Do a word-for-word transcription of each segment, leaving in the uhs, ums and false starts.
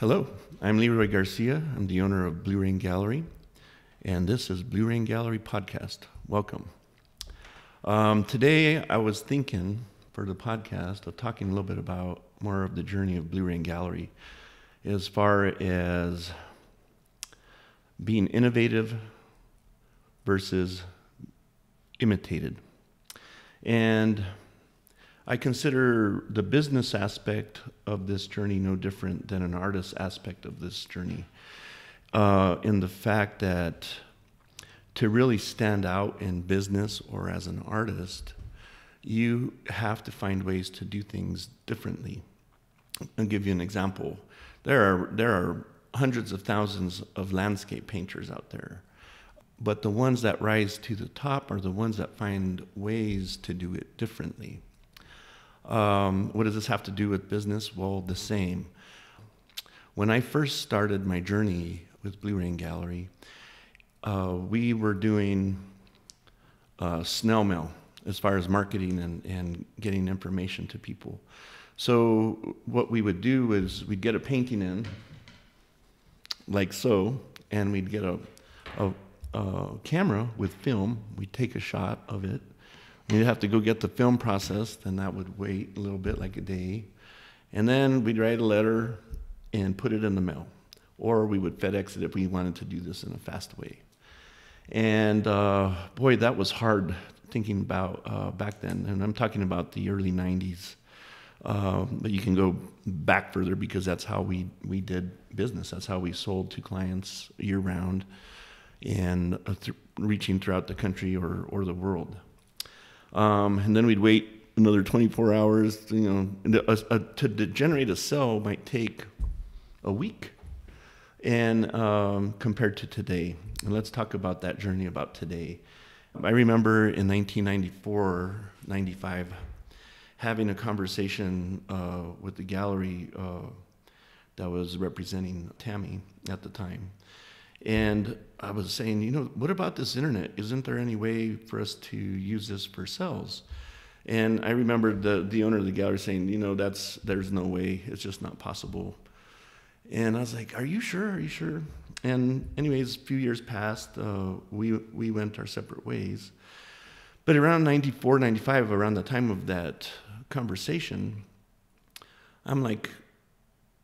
Hello, I'm Leroy Garcia. I'm the owner of Blue Rain Gallery, and this is Blue Rain Gallery Podcast. Welcome. Um, today, I was thinking for the podcast of talking a little bit about more of the journey of Blue Rain Gallery as far as being innovative versus imitated. And I consider the business aspect of this journey no different than an artist aspect of this journey, uh, in the fact that to really stand out in business or as an artist, you have to find ways to do things differently. I'll give you an example. There are, there are hundreds of thousands of landscape painters out there, but the ones that rise to the top are the ones that find ways to do it differently. Um, what does this have to do with business? Well, the same. When I first started my journey with Blue Rain Gallery, uh, we were doing uh, snail mail as far as marketing and, and getting information to people. So what we would do is we'd get a painting in, like so, and we'd get a, a, a camera with film. We'd take a shot of it. You'd have to go get the film processed, and that would wait a little bit, like a day. And then we'd write a letter and put it in the mail. Or we would FedEx it if we wanted to do this in a fast way. And uh, boy, that was hard thinking about uh, back then. And I'm talking about the early nineties. Uh, but you can go back further because that's how we, we did business. That's how we sold to clients year-round and uh, th reaching throughout the country or, or the world. Um, and then we'd wait another twenty-four hours, you know, a, a, to generate a sale might take a week, and um, compared to today. And let's talk about that journey about today. I remember in nineteen ninety-four, ninety-five, having a conversation uh, with the gallery uh, that was representing Tammy at the time. And I was saying, you know, what about this internet? Isn't there any way for us to use this for sales? And I remember the, the owner of the gallery saying, you know, that's, there's no way. It's just not possible. And I was like, are you sure? Are you sure? And anyways, a few years passed. Uh, we, we went our separate ways. But around ninety-four, ninety-five, around the time of that conversation, I'm like,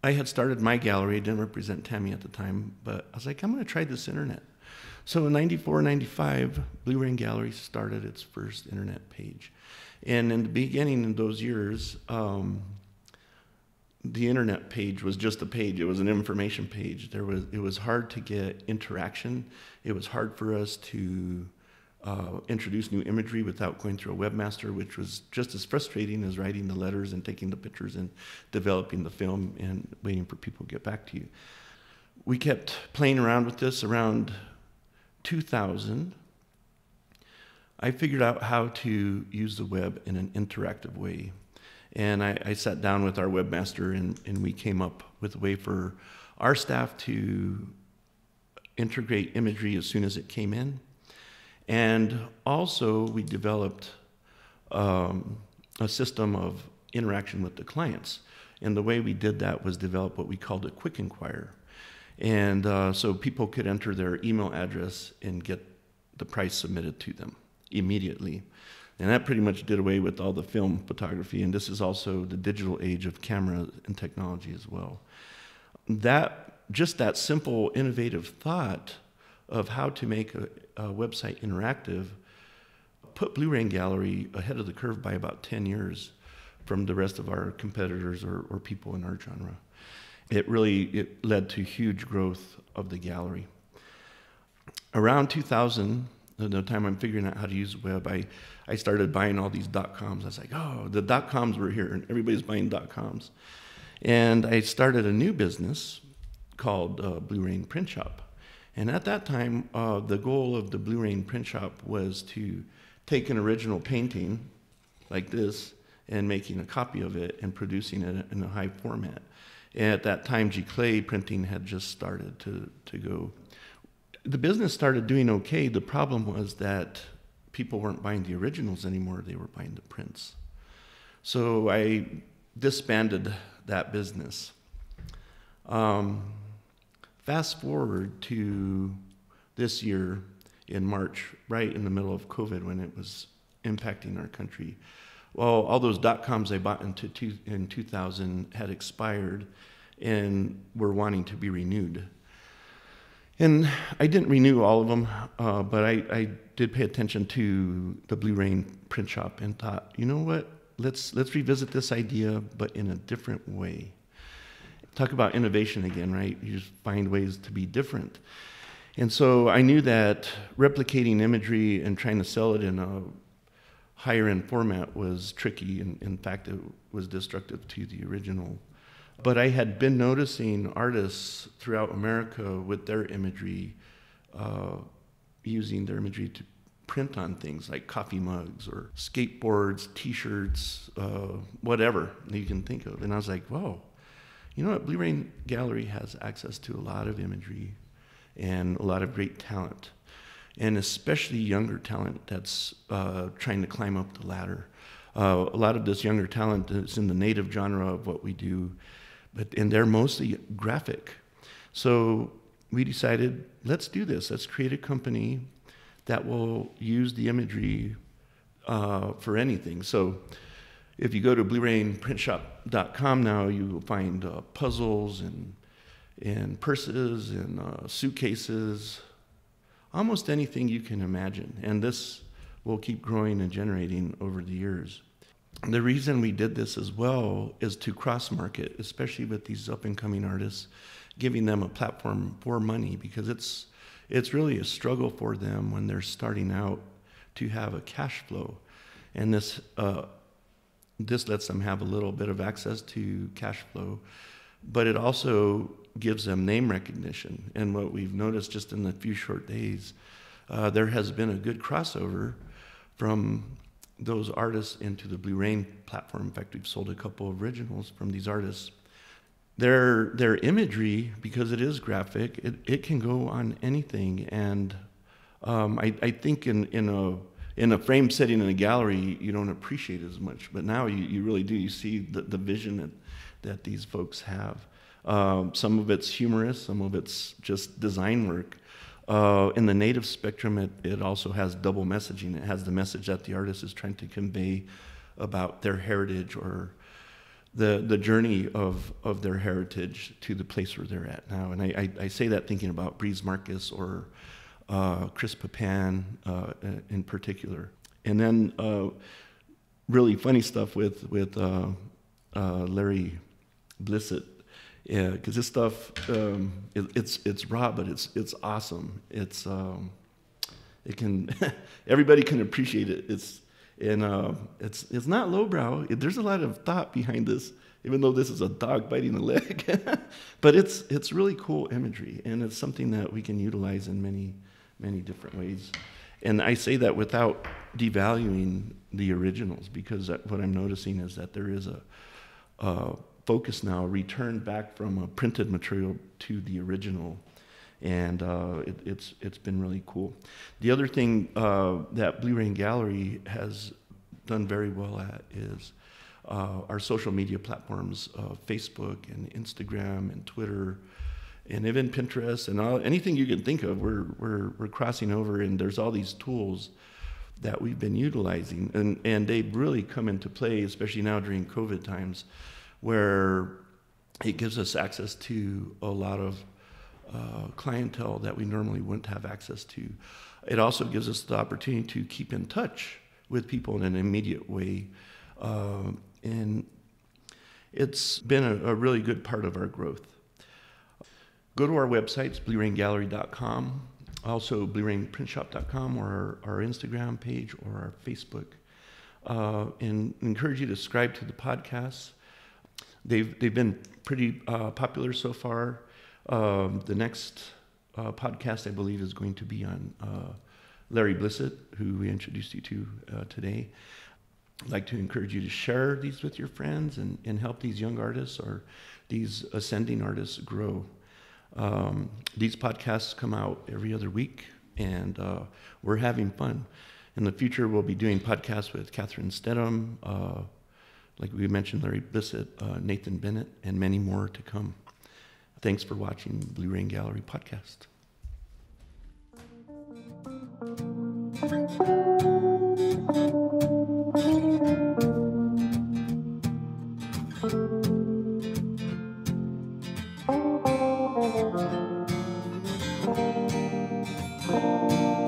I had started my gallery. I didn't represent Tammy at the time, but I was like, I'm going to try this internet. So in ninety-four, ninety-five, Blue Rain Gallery started its first internet page. And in the beginning of those years, um, the internet page was just a page. It was an information page. There was, it was hard to get interaction. It was hard for us to uh, introduce new imagery without going through a webmaster, which was just as frustrating as writing the letters and taking the pictures and developing the film and waiting for people to get back to you. We kept playing around with this. Around two thousand, I figured out how to use the web in an interactive way. And I, I sat down with our webmaster, and, and we came up with a way for our staff to integrate imagery as soon as it came in. And also, we developed um, a system of interaction with the clients. And the way we did that was develop what we called a quick inquire. And uh, so people could enter their email address and get the price submitted to them immediately. And that pretty much did away with all the film photography. And this is also the digital age of camera and technology as well. That, just that simple, innovative thought of how to make a, a website interactive put Blue Rain Gallery ahead of the curve by about ten years from the rest of our competitors or, or people in our genre. It really it led to huge growth of the gallery. Around two thousand, the time I'm figuring out how to use the web, I, I started buying all these dot-coms. I was like, oh, the dot-coms were here, and everybody's buying dot-coms. And I started a new business called uh, Blue Rain Print Shop. And at that time, uh, the goal of the Blue Rain Print Shop was to take an original painting like this and making a copy of it and producing it in a high format. And at that time, G. Clay printing had just started to, to go. The business started doing okay. The problem was that people weren't buying the originals anymore. They were buying the prints. So I disbanded that business. Um, fast forward to this year in March, right in the middle of COVID when it was impacting our country. Well, all those dot-coms I bought into two, in two thousand had expired and were wanting to be renewed. And I didn't renew all of them, uh, but I, I did pay attention to the Blue Rain Print Shop and thought, you know what, let's, let's revisit this idea, but in a different way. Talk about innovation again, right? You just find ways to be different. And so I knew that replicating imagery and trying to sell it in a higher-end format was tricky, and in fact, it was destructive to the original. But I had been noticing artists throughout America with their imagery, uh, using their imagery to print on things like coffee mugs or skateboards, T-shirts, uh, whatever you can think of. And I was like, whoa, you know what? Blue Rain Gallery has access to a lot of imagery and a lot of great talent, and especially younger talent that's uh, trying to climb up the ladder. Uh, a lot of this younger talent is in the native genre of what we do, but and they're mostly graphic. So we decided, let's do this. Let's create a company that will use the imagery uh, for anything. So if you go to blue rain print shop dot com now, you will find uh, puzzles and, and purses and uh, suitcases, almost anything you can imagine. And this will keep growing and generating over the years. The reason we did this as well is to cross-market, especially with these up-and-coming artists, giving them a platform for money, because it's, it's really a struggle for them when they're starting out to have a cash flow. And this, uh, this lets them have a little bit of access to cash flow, but it also gives them name recognition. And what we've noticed just in the few short days, uh, there has been a good crossover from those artists into the Blue Rain platform. In fact, we've sold a couple of originals from these artists. Their, their imagery, because it is graphic, it, it can go on anything. And um, I, I think in, in, a, in a frame setting in a gallery, you don't appreciate it as much. But now you, you really do. You see the, the vision that, that these folks have. Um, some of it's humorous, some of it's just design work. Uh, in the native spectrum, it, it also has double messaging. It has the message that the artist is trying to convey about their heritage or the, the journey of, of their heritage to the place where they're at now. And I, I, I say that thinking about Breeze Marcus or uh, Chris Pappan uh, in particular. And then uh, really funny stuff with, with uh, uh, Larry Blissett. Yeah, because this stuff, um, it, it's it's raw, but it's it's awesome. It's um, it can everybody can appreciate it. It's and uh, it's it's not lowbrow. It, there's a lot of thought behind this, even though this is a dog biting a leg. But it's it's really cool imagery, and it's something that we can utilize in many many different ways. And I say that without devaluing the originals, because what I'm noticing is that there is a uh, focus now, return back from a printed material to the original, and uh, it, it's it's been really cool. The other thing uh, that Blue Rain Gallery has done very well at is uh, our social media platforms, uh, Facebook and Instagram and Twitter, and even Pinterest and all, anything you can think of. We're we're we're crossing over, and there's all these tools that we've been utilizing, and and they've really come into play, especially now during COVID times, where it gives us access to a lot of uh, clientele that we normally wouldn't have access to. It also gives us the opportunity to keep in touch with people in an immediate way. Uh, and it's been a, a really good part of our growth. Go to our websites, blue rain gallery dot com, also blue rain print shop dot com, or our, our Instagram page or our Facebook. Uh, and encourage you to subscribe to the podcasts. They've, they've been pretty uh, popular so far. Um, the next uh, podcast, I believe, is going to be on uh, Larry Blissett, who we introduced you to uh, today. I'd like to encourage you to share these with your friends and, and help these young artists or these ascending artists grow. Um, these podcasts come out every other week, and uh, we're having fun. In the future, we'll be doing podcasts with Catherine Stedham, uh, like we mentioned, Larry Blissett, uh, Nathan Bennett, and many more to come. Thanks for watching Blue Rain Gallery podcast. Thank you.